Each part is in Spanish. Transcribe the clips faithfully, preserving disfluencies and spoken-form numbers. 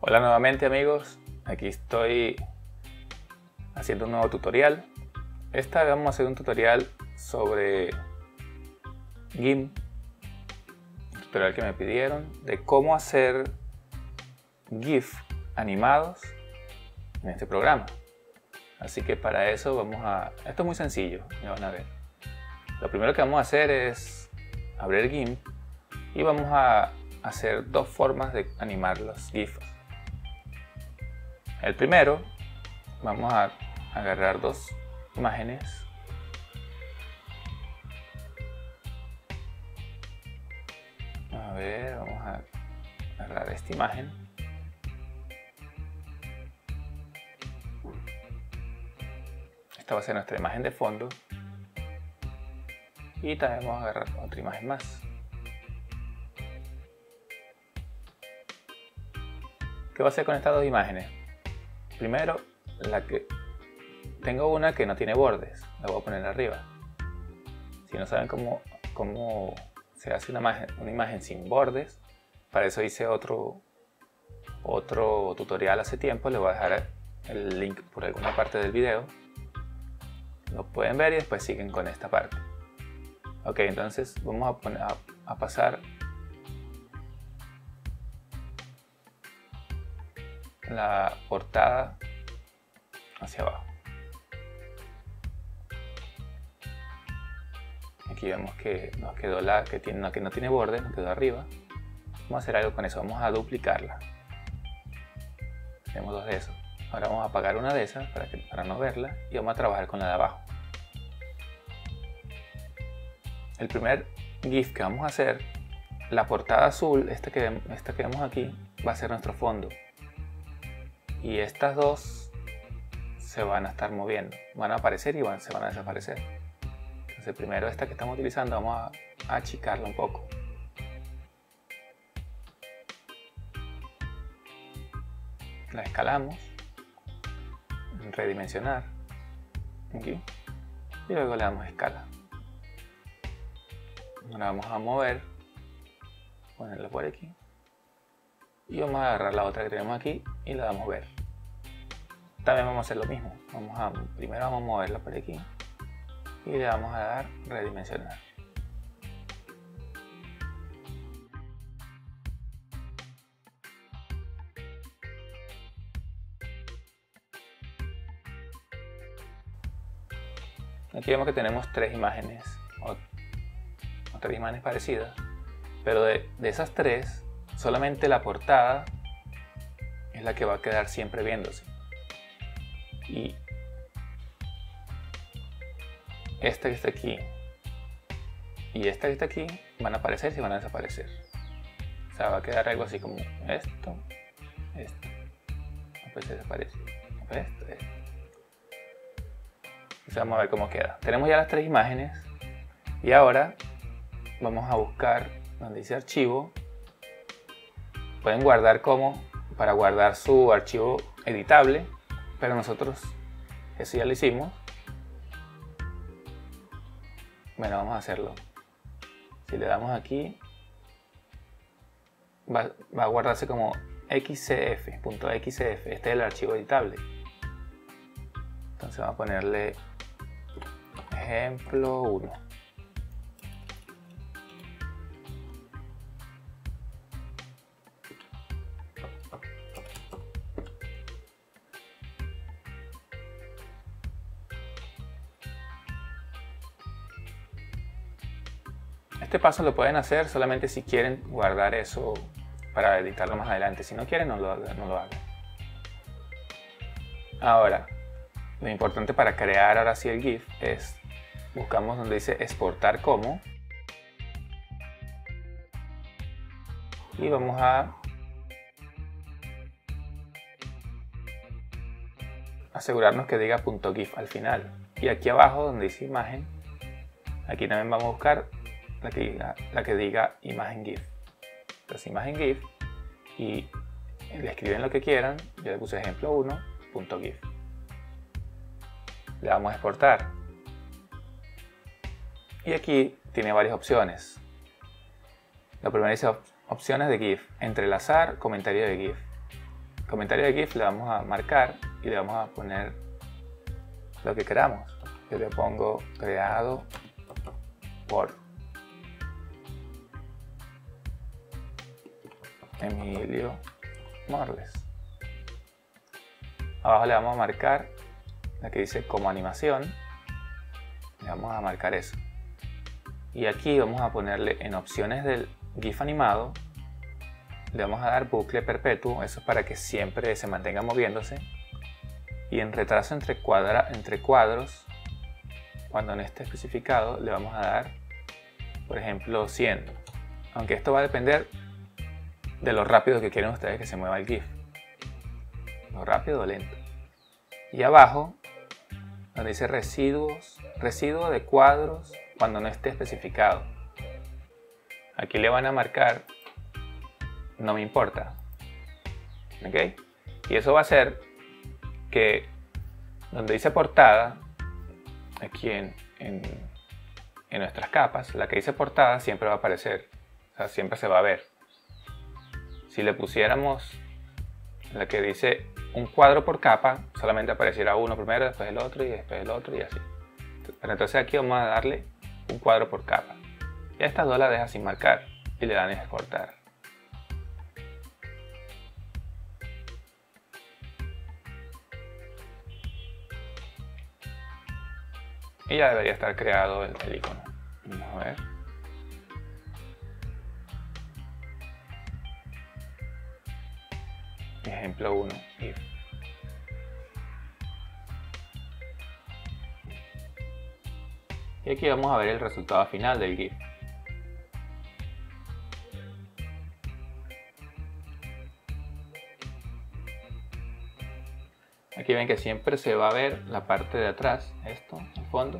Hola nuevamente amigos, aquí estoy haciendo un nuevo tutorial. Esta vez vamos a hacer un tutorial sobre GIMP, tutorial que me pidieron, de cómo hacer GIF animados en este programa. Así que para eso vamos a... Esto es muy sencillo, ya van a ver. Lo primero que vamos a hacer es abrir GIMP y vamos a hacer dos formas de animar los GIFs. El primero, vamos a agarrar dos imágenes a ver, vamos a agarrar esta imagen esta va a ser nuestra imagen de fondo y también vamos a agarrar otra imagen más. ¿Qué va a hacer con estas dos imágenes? Primero, la que tengo una que no tiene bordes, la voy a poner arriba. Si no saben cómo, cómo se hace una imagen, una imagen sin bordes, para eso hice otro, otro tutorial hace tiempo, les voy a dejar el link por alguna parte del video. Lo pueden ver y después siguen con esta parte. Ok, entonces vamos a, poner, a, a pasar la portada hacia abajo. Aquí vemos que nos quedó la que, tiene, la que no tiene borde, nos quedó arriba. Vamos a hacer algo con eso, vamos a duplicarla. Tenemos dos de esos. Ahora vamos a apagar una de esas para, que, para no verla y vamos a trabajar con la de abajo. El primer GIF que vamos a hacer, la portada azul, esta que, esta que vemos aquí, va a ser nuestro fondo. Y estas dos se van a estar moviendo, van a aparecer y van, se van a desaparecer. Entonces primero esta que estamos utilizando vamos a, a achicarla un poco. La escalamos, redimensionar, aquí, y luego le damos escala. Ahora vamos a mover, ponerla por aquí. Y vamos a agarrar la otra que tenemos aquí y la damos ver. También vamos a hacer lo mismo. Vamos a, primero vamos a moverla por aquí y le vamos a dar redimensionar. Aquí vemos que tenemos tres imágenes o, o tres imágenes parecidas, pero de, de esas tres solamente la portada es la que va a quedar siempre viéndose. Y esta que está aquí y esta que está aquí van a aparecer y van a desaparecer. O sea, va a quedar algo así como esto, esto, después desaparece, después esto, esto. O sea, vamos a ver cómo queda. Tenemos ya las tres imágenes y ahora vamos a buscar donde dice archivo. Pueden guardar como para guardar su archivo editable, pero nosotros eso ya lo hicimos. Bueno, vamos a hacerlo. Si le damos aquí, va, va a guardarse como xcf.xcf. Este es el archivo editable. Entonces vamos a ponerle ejemplo uno. Este paso lo pueden hacer solamente si quieren guardar eso para editarlo más adelante. Si no quieren, no lo, no lo hagan. Ahora, lo importante para crear ahora sí el GIF es buscamos donde dice exportar como y vamos a asegurarnos que diga .gif al final. Y aquí abajo donde dice imagen, aquí también vamos a buscar La que, diga, la que diga imagen GIF. Entonces imagen GIF y le escriben lo que quieran. Yo le puse ejemplo uno punto gif. le damos a exportar. Y aquí tiene varias opciones. La primera dice op opciones de GIF, entrelazar, comentario de GIF. Comentario de GIF le vamos a marcar y le vamos a poner lo que queramos. Yo le pongo creado por Emilio Morles. Abajo le vamos a marcar la que dice como animación, le vamos a marcar eso. Y aquí vamos a ponerle en opciones del GIF animado, le vamos a dar bucle perpetuo, eso es para que siempre se mantenga moviéndose. Y en retraso entre, cuadra, entre cuadros, cuando no esté especificado, le vamos a dar, por ejemplo, cien. Aunque esto va a depender de lo rápido que quieren ustedes que se mueva el GIF, lo rápido o lento. Y abajo, donde dice residuos, residuo de cuadros cuando no esté especificado, aquí le van a marcar no me importa, ¿ok? Y eso va a hacer que donde dice portada, aquí en, en, en nuestras capas, la que dice portada siempre va a aparecer, o sea, siempre se va a ver. Si le pusiéramos la que dice un cuadro por capa, solamente apareciera uno primero, después el otro y después el otro y así. Pero entonces aquí vamos a darle un cuadro por capa. Y a estas dos las deja sin marcar y le dan a exportar. Y ya debería estar creado el, el icono. Vamos a ver. Ejemplo uno, GIF. Y aquí vamos a ver el resultado final del GIF. Aquí ven que siempre se va a ver la parte de atrás, esto, el fondo.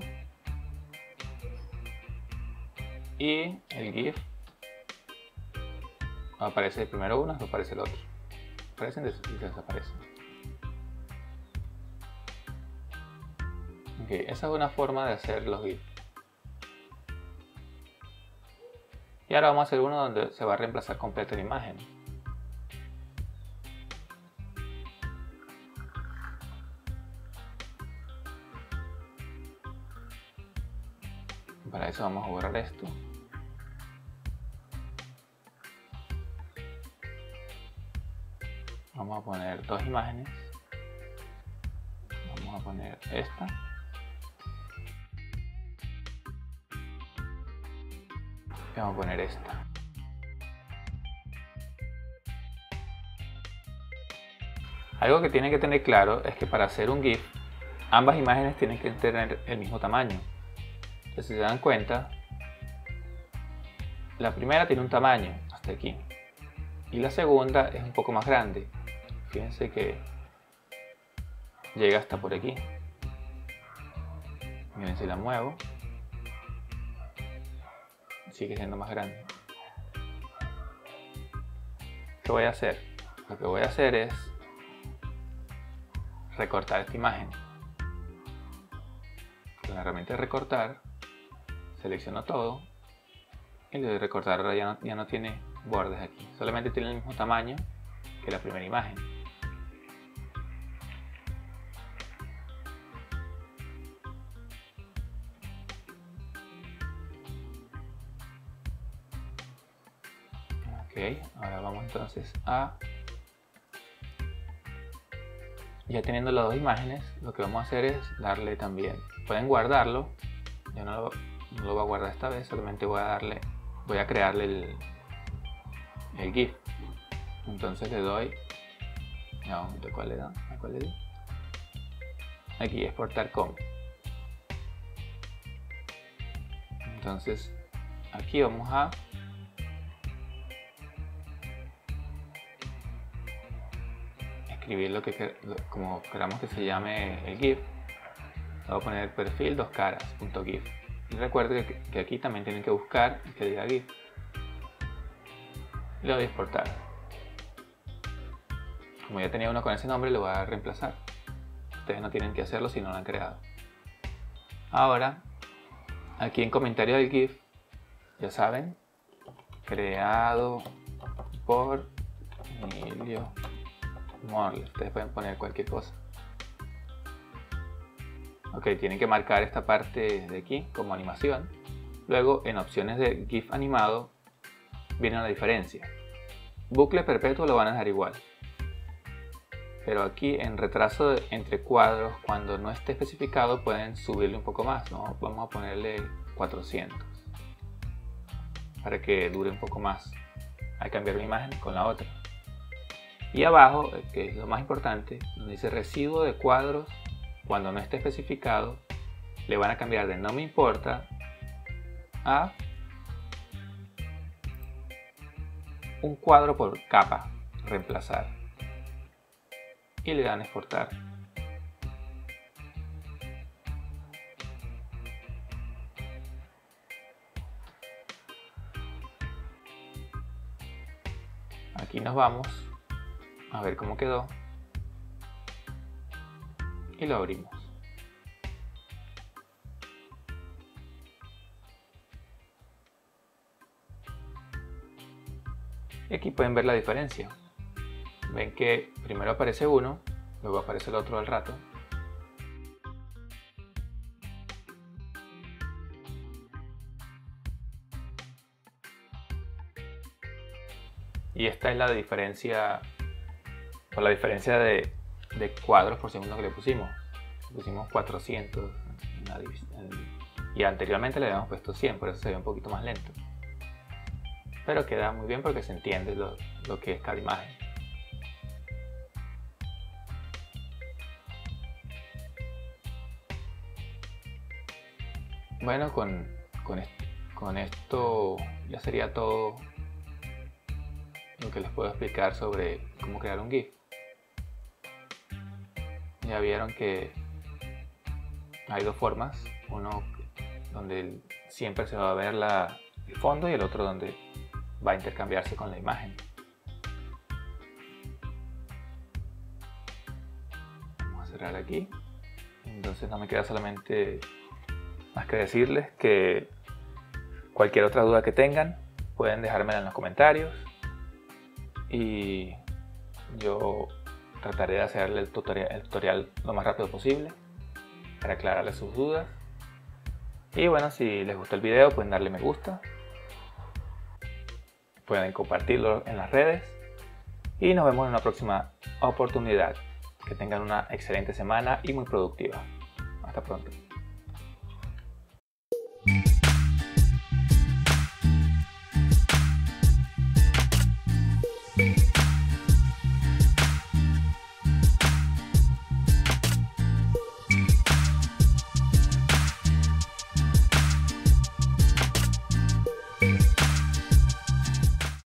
Y el GIF aparece el primero uno, aparece el otro. Aparecen y desaparecen. Ok, esa es una forma de hacer los GIF. Y ahora vamos a hacer uno donde se va a reemplazar completo la imagen. Para eso vamos a borrar esto. Vamos a poner dos imágenes, vamos a poner esta y vamos a poner esta. Algo que tienen que tener claro es que para hacer un GIF, ambas imágenes tienen que tener el mismo tamaño. Entonces, si se dan cuenta, la primera tiene un tamaño hasta aquí y la segunda es un poco más grande. Fíjense que llega hasta por aquí. Miren, si la muevo, sigue siendo más grande. ¿Qué voy a hacer? Lo que voy a hacer es recortar esta imagen. Con la herramienta de recortar, selecciono todo y le doy recortar. Ahora ya no, ya no tiene bordes aquí, solamente tiene el mismo tamaño que la primera imagen. Okay, ahora vamos entonces a, ya teniendo las dos imágenes, lo que vamos a hacer es darle también, pueden guardarlo, yo no lo, no lo voy a guardar esta vez, solamente voy a darle, voy a crearle el, el GIF. Entonces le doy, no, ¿de cuál le da? ¿A cuál le doy? Aquí, exportar como. Entonces aquí vamos a escribir lo que lo, como queramos que se llame el GIF. Le voy a poner perfil dos caras punto GIF. Y recuerden que, que aquí también tienen que buscar que diga GIF. Le voy a exportar. Como ya tenía uno con ese nombre, lo voy a reemplazar. Ustedes no tienen que hacerlo si no lo han creado. Ahora, aquí en comentarios del GIF, ya saben, creado por Emilio Morles. Ustedes pueden poner cualquier cosa. Ok, tienen que marcar esta parte de aquí como animación. Luego, en opciones de GIF animado, viene la diferencia. Bucle perpetuo lo van a dejar igual. Pero aquí en retraso entre cuadros, cuando no esté especificado, pueden subirle un poco más, ¿no? Vamos a ponerle cuatrocientos para que dure un poco más. Hay que cambiar una imagen con la otra. Y abajo, que es lo más importante, donde dice residuo de cuadros, cuando no esté especificado, le van a cambiar de no me importa a un cuadro por capa, reemplazar. Y le dan a exportar. Aquí nos vamos a ver cómo quedó y lo abrimos. Y aquí pueden ver la diferencia. Ven que primero aparece uno, luego aparece el otro al rato. Y esta es la diferencia, o la diferencia de, de cuadros por segundo que le pusimos. Le pusimos cuatrocientos y anteriormente le habíamos puesto cien, por eso se ve un poquito más lento. Pero queda muy bien porque se entiende lo, lo que es cada imagen. Bueno, con, con, est con esto ya sería todo lo que les puedo explicar sobre cómo crear un GIF. Ya vieron que hay dos formas, uno donde siempre se va a ver la, el fondo y el otro donde va a intercambiarse con la imagen. Vamos a cerrar aquí, entonces no me queda solamente más que decirles que cualquier otra duda que tengan pueden dejármela en los comentarios y yo trataré de hacerle el tutorial, el tutorial lo más rápido posible para aclararles sus dudas. Y bueno, si les gustó el video pueden darle me gusta, pueden compartirlo en las redes y nos vemos en una próxima oportunidad. Que tengan una excelente semana y muy productiva. Hasta pronto.